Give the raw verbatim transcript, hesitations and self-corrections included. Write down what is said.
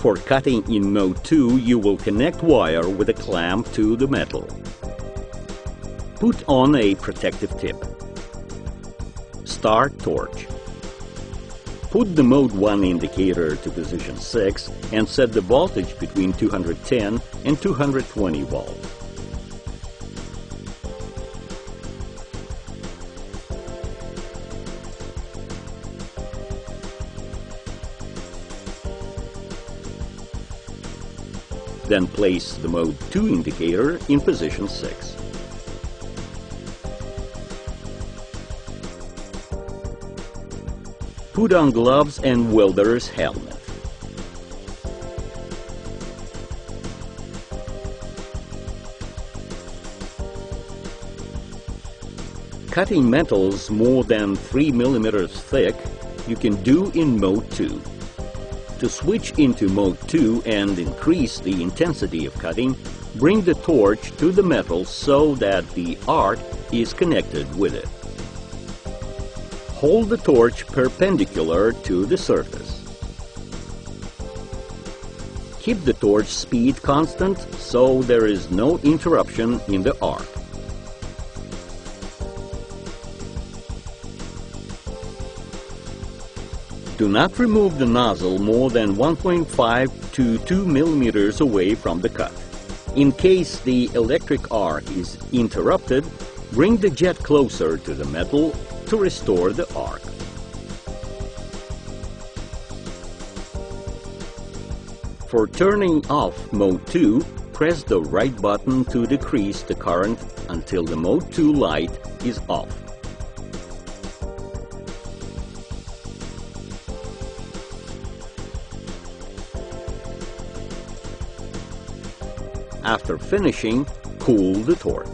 For cutting in mode two, you will connect wire with a clamp to the metal. Put on a protective tip. Start torch. Put the mode one indicator to position six and set the voltage between two hundred ten and two hundred twenty volts. Then place the mode two indicator in position six. Put on gloves and welder's helmet. Cutting metals more than three millimeters thick you can do in mode two. To switch into mode two and increase the intensity of cutting, bring the torch to the metal so that the arc is connected with it. Hold the torch perpendicular to the surface. Keep the torch speed constant so there is no interruption in the arc. Do not remove the nozzle more than one point five to two millimeters away from the cut. In case the electric arc is interrupted, bring the jet closer to the metal to restore the arc. For turning off mode two, press the right button to decrease the current until the mode two light is off. After finishing, cool the torch.